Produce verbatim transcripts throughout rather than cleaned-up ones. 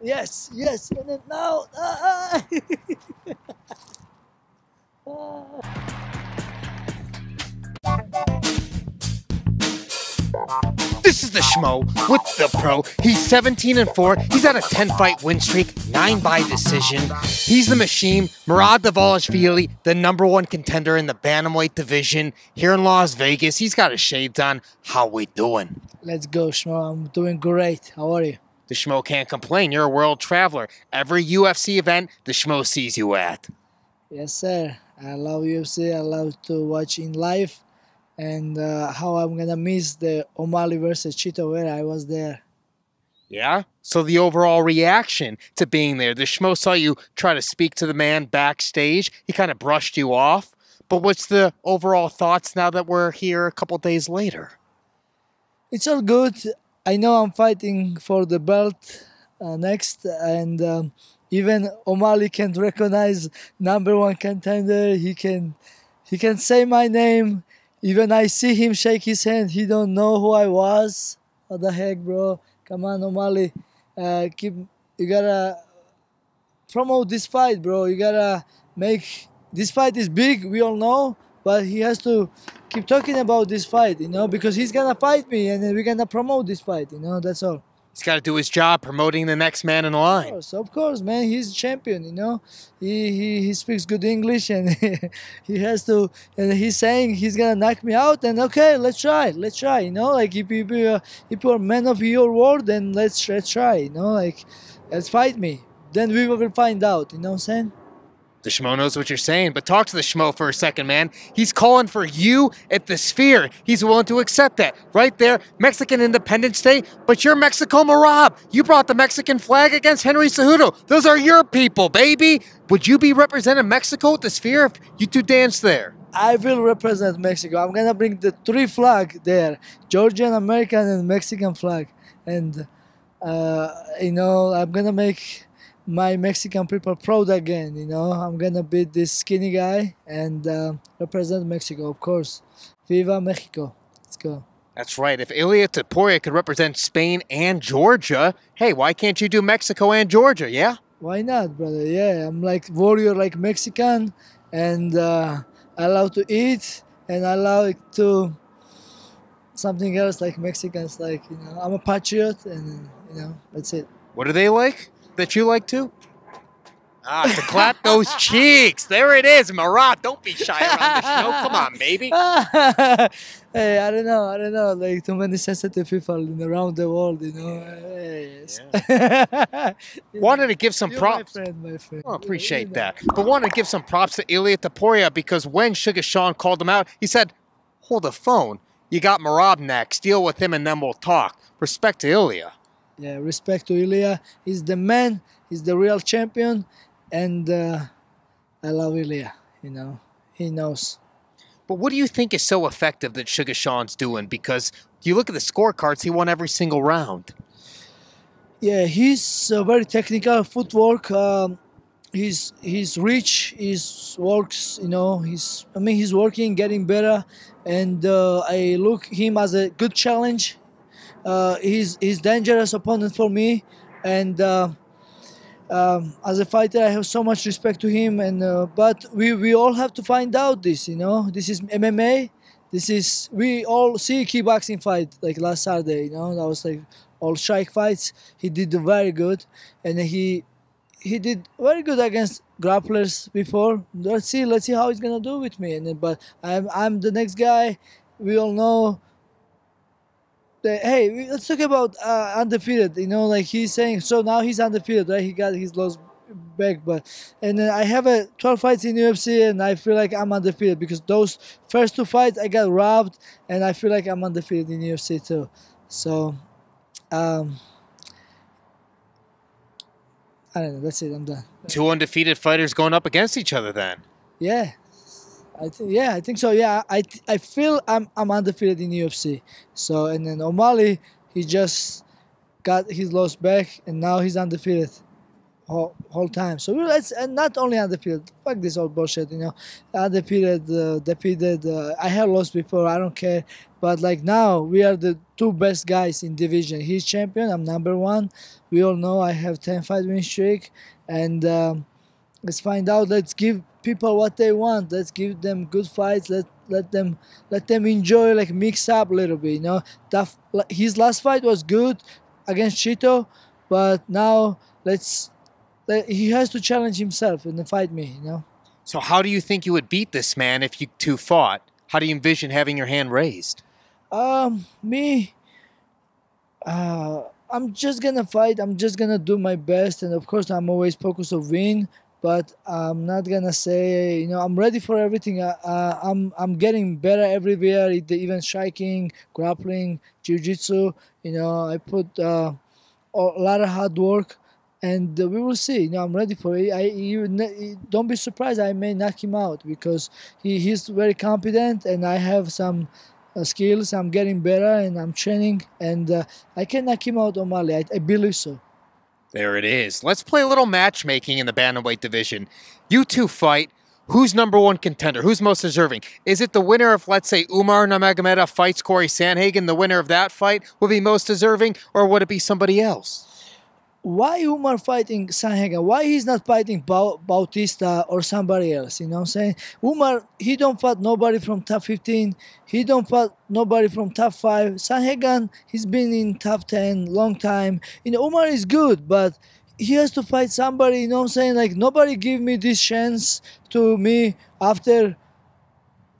Yes, yes, and then now. Ah, ah. This is the Schmo with the Pro. He's seventeen and four. He's on a ten fight win streak, nine by decision. He's the machine, Merab Dvalishvili, the number one contender in the bantamweight division here in Las Vegas. He's got his shades on. How we doing? Let's go, Schmo. I'm doing great. How are you? The Schmo can't complain. You're a world traveler. Every U F C event, the Schmo sees you at. Yes, sir. I love U F C. I love to watch in live. And uh, how I'm going to miss the O'Malley versus Chito Vera. I was there. Yeah? So the overall reaction to being there. The Schmo saw you try to speak to the man backstage. He kind of brushed you off. But what's the overall thoughts now that we're here a couple days later? It's all good. I know I'm fighting for the belt uh, next, and um, even O'Malley can recognize number one contender. He can, he can say my name. Even I see him shake his hand. He don't know who I was. What the heck, bro? Come on, O'Malley. Uh, keep. You gotta promote this fight, bro. You gotta make this fight is big. We all know. But he has to keep talking about this fight, you know, because he's going to fight me and then we're going to promote this fight, you know, that's all. He's got to do his job promoting the next man in line. Of course, of course, man. He's a champion, you know. He he, he speaks good English and he has to, and he's saying he's going to knock me out and okay, let's try, let's try, you know. Like if, if, uh, if you're a man of your word, then let's, let's try, you know, like let's fight me. Then we will find out, you know what I'm saying? The Schmo knows what you're saying, but talk to the Schmo for a second, man. He's calling for you at the Sphere. He's willing to accept that. Right there, Mexican Independence Day, but you're Mexico Merab. You brought the Mexican flag against Henry Cejudo. Those are your people, baby. Would you be representing Mexico at the Sphere if you two dance there? I will represent Mexico. I'm going to bring the three flag there, Georgian, American, and Mexican flag. And, uh, you know, I'm going to make my Mexican people proud again, you know. I'm gonna beat this skinny guy and uh, represent Mexico, of course. Viva Mexico. Let's go. That's right. If Ilia Topuria could represent Spain and Georgia, hey, why can't you do Mexico and Georgia, yeah? Why not, brother? Yeah, I'm like warrior, like Mexican, and uh, I love to eat, and I love to something else like Mexicans, like, you know, I'm a patriot, and, you know, that's it. What are they like that you like too? Ah, to clap those cheeks. There it is, Merab. Don't be shy around the Schmo. Come on, baby. Hey, I don't know. I don't know. Like, too many sensitive people around the world, you know. Hey, yes. Yeah. Wanted to give some You're props. My friend, my friend. Oh, appreciate yeah, that. But wanted to give some props to Ilia Topuria because when Sugar Sean called him out, he said, hold the phone. You got Merab next. Deal with him and then we'll talk. Respect to Ilia. Yeah, respect to Ilia. He's the man. He's the real champion. And uh, I love Ilia, you know. He knows. But what do you think is so effective that Sugar Sean's doing? Because you look at the scorecards, he won every single round. Yeah, he's uh, very technical footwork. Um, he's, he's rich. He's works, you know. He's, I mean, he's working, getting better. And uh, I look him as a good challenge. Uh, he's he's dangerous opponent for me, and uh, um, as a fighter, I have so much respect to him. And uh, but we we all have to find out this, you know. This is M M A. This is we all see kickboxing fight like last Saturday. You know, that was like all strike fights. He did very good, and he he did very good against grapplers before. Let's see, let's see how he's gonna do with me. And but I'm I'm the next guy. We all know. Hey, let's talk about uh, undefeated, you know, like he's saying, so now he's undefeated, right? He got his loss back, but, and then I have a twelve fights in U F C and I feel like I'm undefeated because those first two fights I got robbed and I feel like I'm undefeated in U F C too. So, um, I don't know, that's it, I'm done. Two undefeated fighters going up against each other then. Yeah. I think yeah, I think so. Yeah, I I feel I'm I'm undefeated in U F C. So and then O'Malley, he just got his loss back, and now he's undefeated. whole, whole time. So it's and not only on the field. Fuck this old bullshit, you know. On the period, uh, the period. Uh, I have lost before. I don't care. But like now, we are the two best guys in division. He's champion. I'm number one. We all know I have ten fight win streak. And um, let's find out. Let's give people what they want. Let's give them good fights. Let let them let them enjoy. Like mix up a little bit. You know, tough. His last fight was good against Chito, but now let's. Let, he has to challenge himself and fight me. You know. So how do you think you would beat this man if you two fought? How do you envision having your hand raised? Um, me. Uh, I'm just gonna fight. I'm just gonna do my best, and of course, I'm always focused on win. But I'm not gonna say, you know, I'm ready for everything. I, uh, I'm I'm getting better everywhere, even striking, grappling, jiu-jitsu. You know, I put uh, a lot of hard work, and we will see. You know, I'm ready for it. I you, don't be surprised. I may knock him out because he he's very competent, and I have some uh, skills. I'm getting better, and I'm training, and uh, I can knock him out, O'Malley. I, I believe so. There it is. Let's play a little matchmaking in the bantamweight division. You two fight. Who's number one contender? Who's most deserving? Is it the winner of, let's say, Umar Nurmagomedov fights Cory Sandhagen? The winner of that fight would be most deserving, or would it be somebody else? Why Umar fighting Sandhagen? Why he's not fighting ba Bautista or somebody else? You know what I'm saying? Umar, he don't fight nobody from top fifteen. He don't fight nobody from top five. Sandhagen, he's been in top ten long time. You know, Umar is good, but he has to fight somebody. You know what I'm saying? Like, nobody give me this chance to me after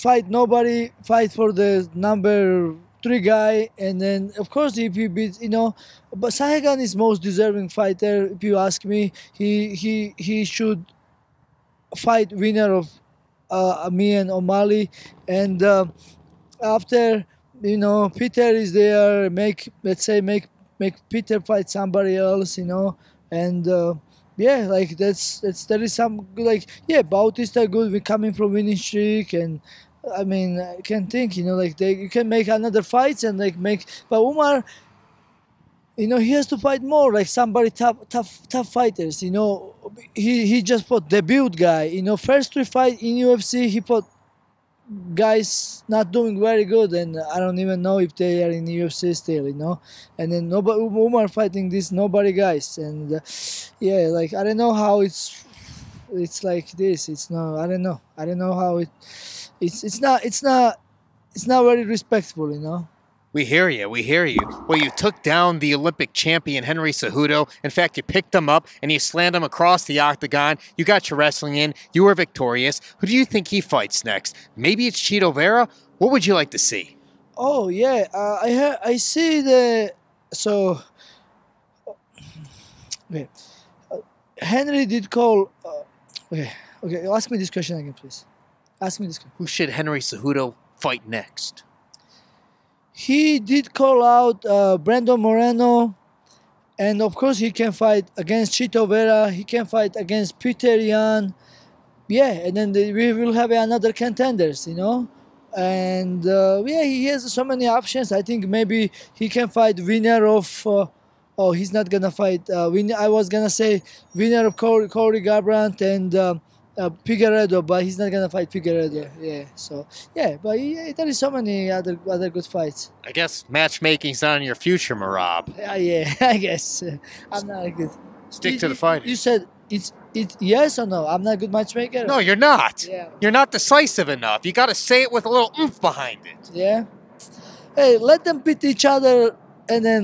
fight nobody, fight for the number three guy, and then of course if he beats, you know, but Sandhagen is most deserving fighter. If you ask me, he he he should fight winner of uh, me and O'Malley, and uh, after, you know, Petr is there. Make let's say make make Petr fight somebody else, you know, and uh, yeah, like that's that's there is some like yeah, Bautista good. We coming from winning streak and. I mean, I can think, you know, like they you can make another fights and like make, but Umar, you know, he has to fight more like somebody tough, tough, tough fighters. You know, he he just fought debut guy. You know, first three fight in U F C, he fought guys not doing very good, and I don't even know if they are in U F C still. You know, and then nobody Umar fighting these nobody guys, and uh, yeah, like I don't know how it's it's like this. It's not I don't know I don't know how it. It's it's not it's not it's not very respectful, you know. We hear you, we hear you. Well, you took down the Olympic champion Henry Cejudo. In fact, you picked him up and you slammed him across the octagon. You got your wrestling in. You were victorious. Who do you think he fights next? Maybe it's Chito Vera. What would you like to see? Oh yeah, uh, I ha I see the so. Okay, uh, Henry did call. Uh, okay, okay. Ask me this question again, please. Ask me this. Who should Henry Cejudo fight next? He did call out uh, Brandon Moreno. And, of course, he can fight against Chito Vera. He can fight against Petr Yan. Yeah, and then the, we will have another contenders, you know. And, uh, yeah, he has so many options. I think maybe he can fight winner of... Uh, oh, he's not going to fight. Uh, win I was going to say winner of Corey, Corey Garbrandt and... Um, Uh, Figueredo, but he's not gonna fight Figueredo. Yeah, so yeah, but yeah, there is so many other other good fights. I guess matchmaking's not in your future, Merab. Uh, yeah, I guess uh, I'm not a good. Stick you, to the fighting. You said it's it yes or no? I'm not a good matchmaker. No, you're not. Yeah. You're not decisive enough. You got to say it with a little oomph behind it. Yeah. Hey, let them beat each other, and then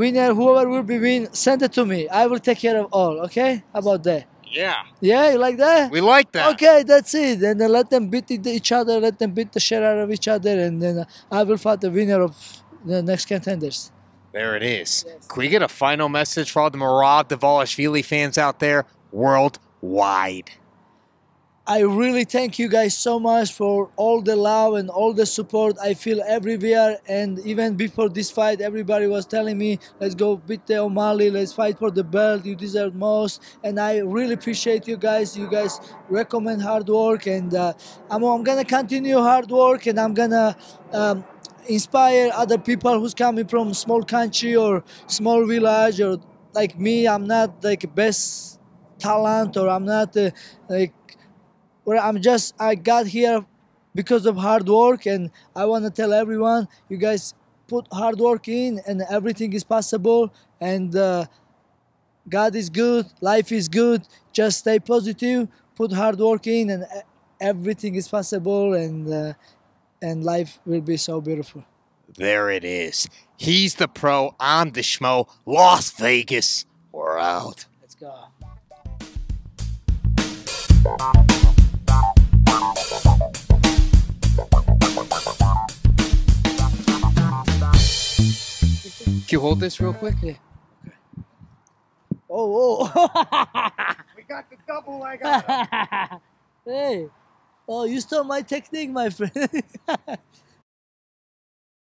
winner whoever will be win, send it to me. I will take care of all. Okay? How about that? Yeah. Yeah, you like that? We like that. Okay, that's it. And then let them beat each other, let them beat the shit out of each other, and then I will fight the winner of the next contenders. There it is. Yes. Can we get a final message for all the Merab Dvalishvili fans out there worldwide? I really thank you guys so much for all the love and all the support I feel everywhere. And even before this fight, everybody was telling me, let's go beat the O'Malley, let's fight for the belt, you deserve most. And I really appreciate you guys. You guys recommend hard work, and uh, I'm, I'm gonna continue hard work, and I'm gonna um, inspire other people who's coming from small country or small village or like me, I'm not like best talent, or I'm not uh, like, or I'm just, I got here because of hard work, and I want to tell everyone, you guys put hard work in and everything is possible, and uh, God is good, life is good, just stay positive, put hard work in, and everything is possible, and uh, and life will be so beautiful. There it is. He's the pro. I'm the schmo. Las Vegas. We're out. Let's go. Can you hold this real quick? Yeah. Oh, oh. We got the double leg up. Hey. Oh, you stole my technique, my friend.